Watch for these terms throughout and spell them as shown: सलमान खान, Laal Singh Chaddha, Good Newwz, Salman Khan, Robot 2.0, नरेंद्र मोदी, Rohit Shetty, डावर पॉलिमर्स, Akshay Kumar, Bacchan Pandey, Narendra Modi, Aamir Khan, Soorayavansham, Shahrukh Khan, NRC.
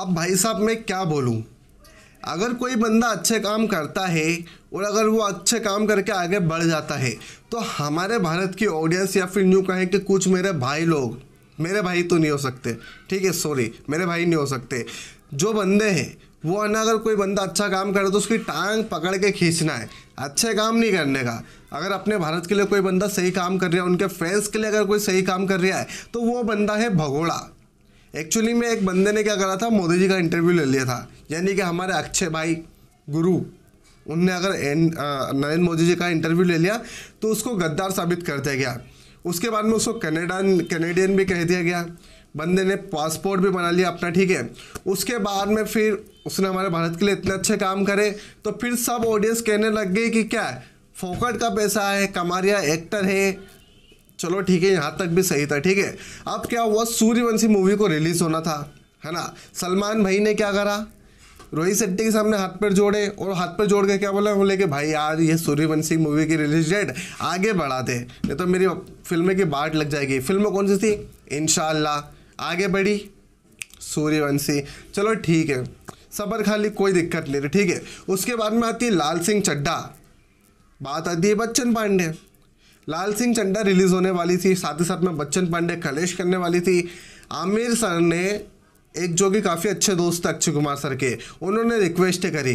अब भाई साहब मैं क्या बोलूँ, अगर कोई बंदा अच्छे काम करता है और अगर वो अच्छे काम करके आगे बढ़ जाता है तो हमारे भारत की ऑडियंस या फिर यूँ कहें कि कुछ मेरे भाई लोग, मेरे भाई तो नहीं हो सकते, ठीक है, सॉरी मेरे भाई नहीं हो सकते, जो बंदे हैं वो है ना, अगर कोई बंदा अच्छा काम करे तो उसकी टांग पकड़ के खींचना है, अच्छे काम नहीं करने का। अगर अपने भारत के लिए कोई बंदा सही काम कर रहा है, उनके फैंस के लिए अगर कोई सही काम कर रहा है तो वो बंदा है भगोड़ा। एक्चुअली में एक बंदे ने क्या करा था, मोदी जी का इंटरव्यू ले लिया था, यानी कि हमारे अक्षय भाई गुरु, उनने अगर नरेंद्र मोदी जी का इंटरव्यू ले लिया तो उसको गद्दार साबित कर दिया गया। उसके बाद में उसको कैनेडियन भी कह दिया गया, बंदे ने पासपोर्ट भी बना लिया अपना, ठीक है। उसके बाद में फिर उसने हमारे भारत के लिए इतने अच्छे काम करे तो फिर सब ऑडियंस कहने लग गई कि क्या फोकट का पैसा है, कमारिया एक्टर है, चलो ठीक है, यहाँ तक भी सही था, ठीक है। अब क्या हुआ, सूर्यवंशी मूवी को रिलीज़ होना था, है ना, सलमान भाई ने क्या करा, रोहित शेट्टी के सामने हाथ पैर जोड़े और हाथ पैर जोड़ के क्या बोला, बोले कि भाई यार ये सूर्यवंशी मूवी की रिलीज डेट आगे बढ़ा दे, नहीं तो मेरी फिल्में की बाट लग जाएगी। फिल्म कौन सी थी, इंशाल्लाह, आगे बढ़ी सूर्यवंशी, चलो ठीक है, सबर खाली, कोई दिक्कत नहीं थी, ठीक है। उसके बाद में आती है लाल सिंह चड्ढा, बात आती है बच्चन पांडे। लाल सिंह चड्ढा रिलीज़ होने वाली थी, साथ ही साथ में बच्चन पांडे कलेश करने वाली थी। आमिर सर ने, एक जो कि काफ़ी अच्छे दोस्त थे अक्षय कुमार सर के, उन्होंने रिक्वेस्ट करी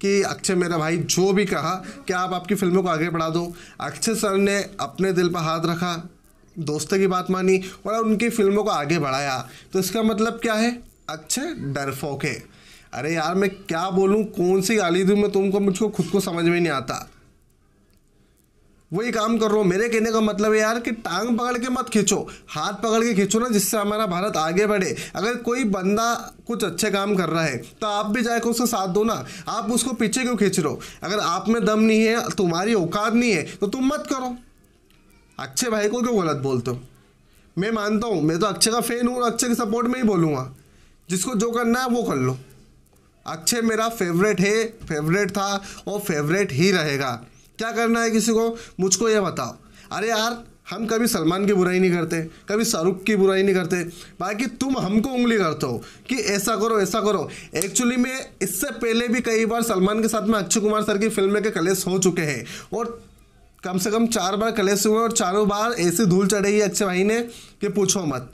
कि अक्षय मेरा भाई, जो भी कहा कि आप आपकी फिल्मों को आगे बढ़ा दो। अक्षय सर ने अपने दिल पर हाथ रखा, दोस्त की बात मानी और उनकी फिल्मों को आगे बढ़ाया। तो इसका मतलब क्या है, अक्षय डरपोक है। अरे यार मैं क्या बोलूँ, कौन सी गाली दूँ मैं तुमको, मुझको खुद को समझ में नहीं आता, वही काम कर रहा हूँ। मेरे कहने का मतलब है यार कि टांग पकड़ के मत खींचो, हाथ पकड़ के खींचो ना, जिससे हमारा भारत आगे बढ़े। अगर कोई बंदा कुछ अच्छे काम कर रहा है तो आप भी जाकर उसका साथ दो ना, आप उसको पीछे क्यों खींच रहे हो। अगर आप में दम नहीं है, तुम्हारी औकात नहीं है तो तुम मत करो। अक्षय भाई को क्यों गलत बोलते हो, मैं मानता हूँ, मैं तो अक्षय का फ़ैन हूँ और अक्षय के सपोर्ट में ही बोलूँगा, जिसको जो करना है वो कर लो। अक्षय मेरा फेवरेट है, फेवरेट था और फेवरेट ही रहेगा। क्या करना है किसी को, मुझको ये बताओ। अरे यार हम कभी सलमान की बुराई नहीं करते, कभी शाहरुख की बुराई नहीं करते, बाकी तुम हमको उंगली करते हो कि ऐसा करो ऐसा करो। एक्चुअली में इससे पहले भी कई बार सलमान के साथ में अक्षय कुमार सर की फिल्म के कलेश हो चुके हैं और कम से कम 4 बार कलेश हुए और 4 बार ऐसी धूल चढ़ेगी अक्षय भाई ने कि पूछो मत,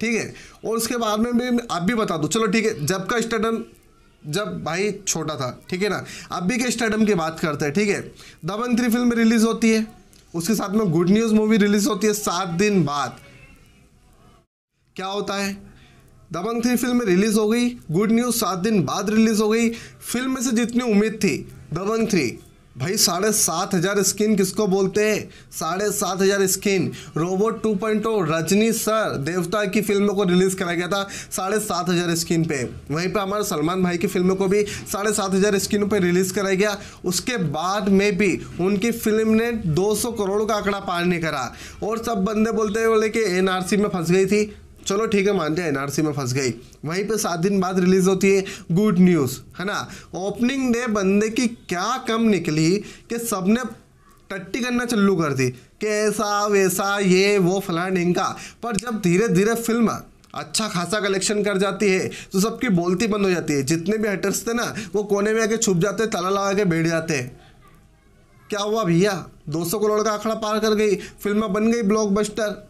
ठीक है। और उसके बाद में भी आप भी बता दो, चलो ठीक है, जब का स्टडम, जब भाई छोटा था, ठीक है ना, अभी के स्टेडियम की बात करते हैं, ठीक है। दबंग 3 फिल्म रिलीज होती है, उसके साथ में गुड न्यूज़ मूवी रिलीज होती है 7 दिन बाद। क्या होता है, दबंग 3 फिल्म रिलीज हो गई, गुड न्यूज़ 7 दिन बाद रिलीज हो गई। फिल्म में से जितनी उम्मीद थी, दबंग 3 भाई 7,500 स्किन किसको बोलते हैं, 7,500 स्किन। रोबोट 2.0 रजनी सर देवता की फिल्म को रिलीज़ कराया गया था 7,500 स्किन पे। वहीं पर हमारे सलमान भाई की फिल्म को भी 7,500 स्किन पे रिलीज़ कराया गया। उसके बाद में भी उनकी फिल्म ने 200 करोड़ का आंकड़ा पार नहीं करा और सब बंदे बोलते हैं, बोले कि NRC में फंस गई थी, चलो ठीक है मानते हैं NRC में फंस गई। वहीं पे 7 दिन बाद रिलीज होती है गुड न्यूज़, है ना। ओपनिंग डे बंदे की क्या कम निकली कि सबने टट्टी करना चालू कर दी कि ऐसा वैसा ये वो फलां ढिंका, पर जब धीरे धीरे फिल्म अच्छा खासा कलेक्शन कर जाती है तो सबकी बोलती बंद हो जाती है। जितने भी हेटर्स थे ना वो कोने में आके छुप जाते, ताला लगा के बैठ जाते। क्या हुआ भैया, 200 करोड़ का आंकड़ा पार कर गई, फिल्म बन गई ब्लॉकबस्टर।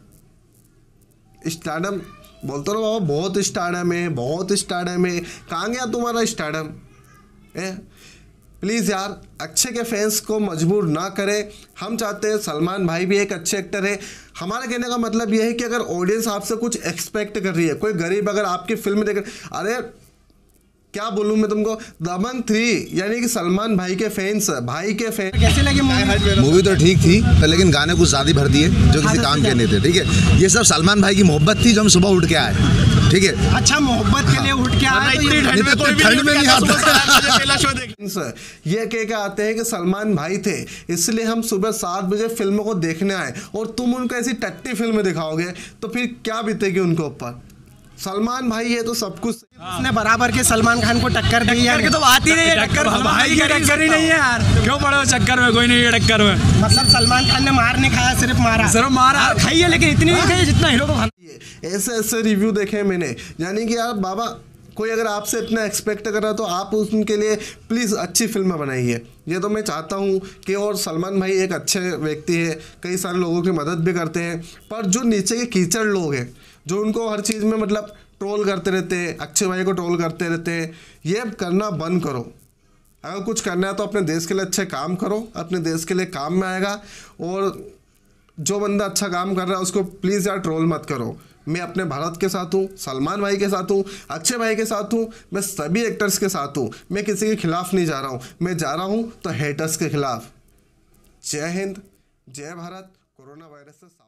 स्टारडम बोलते रहो बाबा, बहुत स्टारडम है, बहुत स्टारडम है, कहाँ गया तुम्हारा स्टारडम है। प्लीज़ यार अक्षय के फैंस को मजबूर ना करें, हम चाहते हैं सलमान भाई भी एक अच्छे एक्टर है। हमारा कहने का मतलब यह है कि अगर ऑडियंस आपसे कुछ एक्सपेक्ट कर रही है, कोई गरीब अगर आपकी फिल्म देख, अरे क्या बोलूँ मैं तुमको, दबंग 3 यानी कि सलमान भाई के फैंस, भाई के फैन कैसे लगे मूवी तो ठीक थी, लेकिन गाने कुछ ज़्यादा भर दिए जो किसी काम के नहीं थे, ठीक है। ये सब सलमान भाई की मोहब्बत थी जो हम सुबह उठ के आए, ठीक है। अच्छा मोहब्बत के लिए उठ के आए, ये कह के आते हैं कि सलमान भाई थे इसलिए हम सुबह 7 बजे फिल्म को देखने आए और तुम उनको ऐसी टट्टी फिल्म दिखाओगे तो फिर क्या बीतेगी उनके ऊपर। सलमान भाई है तो सब कुछ, उसने बराबर के सलमान खान को टक्कर दी यार, के तो आती नहीं है टक्कर, भाई की टक्कर ही नहीं है यार, क्यों पड़े हो चक्कर में, कोई नहीं है टक्कर में। मतलब सलमान खान ने मार नहीं खाया, सिर्फ मारा, सिर्फ मारा खाई है, लेकिन इतनी नहीं खाई जितना हीरो को खाना। ऐसे ऐसे रिव्यू देखे मैंने, यानी कि यार बाबा कोई अगर आपसे इतना एक्सपेक्ट कर रहा तो आप उनके लिए प्लीज़ अच्छी फिल्में बनाइए। ये तो मैं चाहता हूँ कि, और सलमान भाई एक अच्छे व्यक्ति है, कई सारे लोगों की मदद भी करते हैं, पर जो नीचे के कीचड़ लोग हैं जो उनको हर चीज़ में मतलब ट्रोल करते रहते हैं, अक्षय भाई को ट्रोल करते रहते हैं, ये करना बंद करो। अगर कुछ करना है तो अपने देश के लिए अच्छे काम करो, अपने देश के लिए काम में आएगा। और जो बंदा अच्छा काम कर रहा है उसको प्लीज़ यार ट्रोल मत करो। मैं अपने भारत के साथ हूँ, सलमान भाई के साथ हूँ, अक्षय भाई के साथ हूँ, मैं सभी एक्टर्स के साथ हूँ, मैं किसी के खिलाफ नहीं जा रहा हूँ, मैं जा रहा हूँ तो हेटर्स के खिलाफ। जय हिंद, जय भारत, कोरोना वायरस से